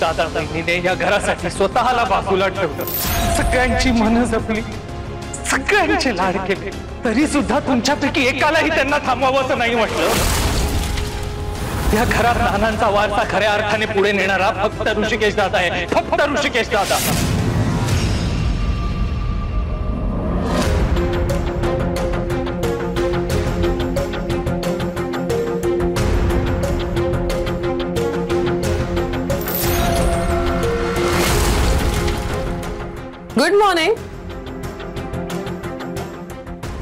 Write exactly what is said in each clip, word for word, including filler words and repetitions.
दादा बहिणीने या घरासाठी स्वतःला बाजूला ठेवलं, सगळ्यांची मन जपली, सगळ्यांचे लाड केले, तरी सुद्धा तुमच्यापैकी एकालाही त्यांना थांबवावंच नाही वाटलं। या घरात नानांचा वारसा खऱ्या अर्थाने पुढे नेणारा फक्त ऋषिकेश दादा आहे, फक्त ऋषिकेश दादा। Good morning.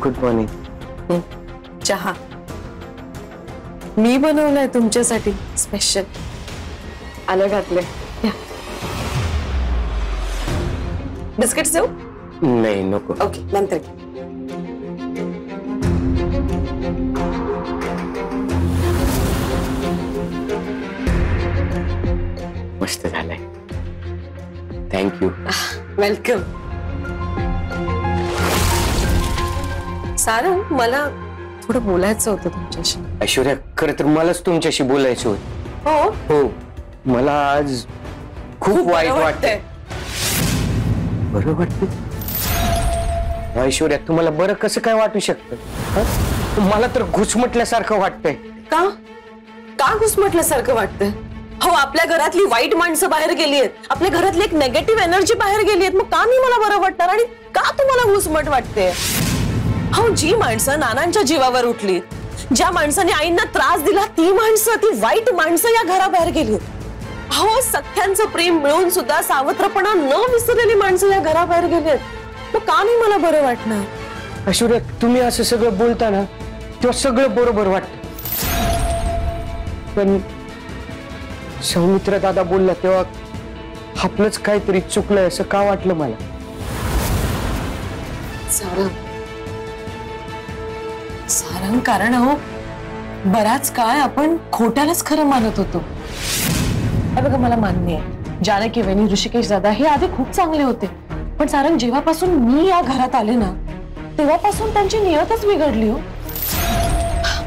Good morning. चहा मी बनवलाय तुमच्यासाठी स्पेशल, आलं घातले। बिस्किट्स देऊ? नाही नको। ओके नंतर। मस्त झालंय, थँक्यू। वेलकम। सारंग, मला थोडं बोलायचं होतं तुमच्याशी। ऐश्वर्या, खरं तर मलाच तुमच्याशी बोलायचं होतं। हो हो, मला आज खूप वाईट वाटतंय। बरं वाटतंय? ऐश्वर्या, तुम्हाला बरं कसं काय वाटू शकतं? मला तर घुसमटल्यासारखं वाटतंय। का का घुसमटल्यासारखं वाटतंय? हो, आपल्या घरातली वाईट माणसं बाहेर गेली आहेत, आपल्या घरातली एक नेगेटिव्ह एनर्जी बाहेर गेली आहेत, मग का मी मला बरं वाटणार आणि का तुम्हाला घुसमट वाटते? हो, जी माणसं नानांच्या जीवावर उठली, ज्या माणसाने आईंना त्रास दिला, ती माणसं, ती वाईट माणसं या घराबाहेर गेली। हो, सख्यांचं प्रेम मिळून सुद्धा सावत्रपणा न विसरलेली माणसं या घराबाहेर गेली आहेत, मग का मी मला बरं वाटणार? ऐश्वर्या, तुम्ही असं सगळं बोलताना तेव्हा सगळं बरोबर वाटत, पण सौमित्र दादा बोलला तेव्हा आपलंच काहीतरी चुकलंय असं का वाटलं मला? सारंग, सारंग, कारण अहो बराच काळ आपण खोट्यालाच खरं मानत होतो। बघा, मला मान्य आहे जानकी वहिनी, ऋषिकेश दादा हे आधी खूप चांगले होते, पण सारंग, जेव्हापासून मी या घरात आले ना तेव्हापासून त्यांची नियतच बिघडली। हो,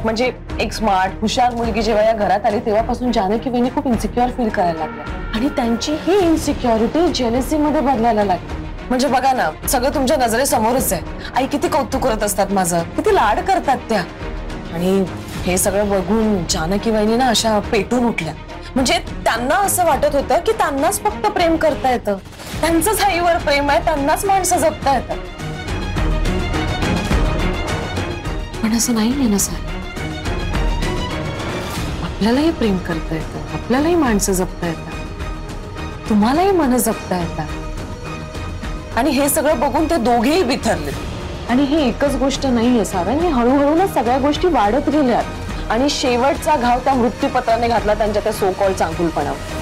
म्हणजे एक स्मार्ट हुशार मुलगी जेव्हा या घरात आली तेव्हापासून जानकी वहिनी खूप इन्सिक्युअर फील करायला लागल्या आणि त्यांची ही इन्सिक्युरिटी जेलसी मध्ये बदलायला लागली। म्हणजे बघा ना, सगळं तुमच्या नजरेसमोरच आहे। आई किती कौतुक करत असतात माझं, किती लाड करतात त्या, आणि हे सगळं बघून जानकी वहिनी ना अशा पेटून उठल्या। म्हणजे त्यांना असं वाटत होतं की त्यांनाच फक्त प्रेम करता येतं, त्यांचंच आईवर प्रेम आहे, त्यांनाच माणसं जपता येतात, पण असं नाहीये ना सारं। आपल्यालाही प्रेम करता येतं, आपल्यालाही माणसं जपता येतात, तुम्हालाही मन जपता येतात, आणि हे सगळं बघून ते दोघेही बिथरले। आणि ही एकच गोष्ट नाहीये सारंग, हळूहळू ना सगळ्या गोष्टी वाढत गेल्यात आणि शेवटचा घाव त्या मृत्यूपत्राने घातला त्यांच्या त्या सो कॉल चांगुलपणावर।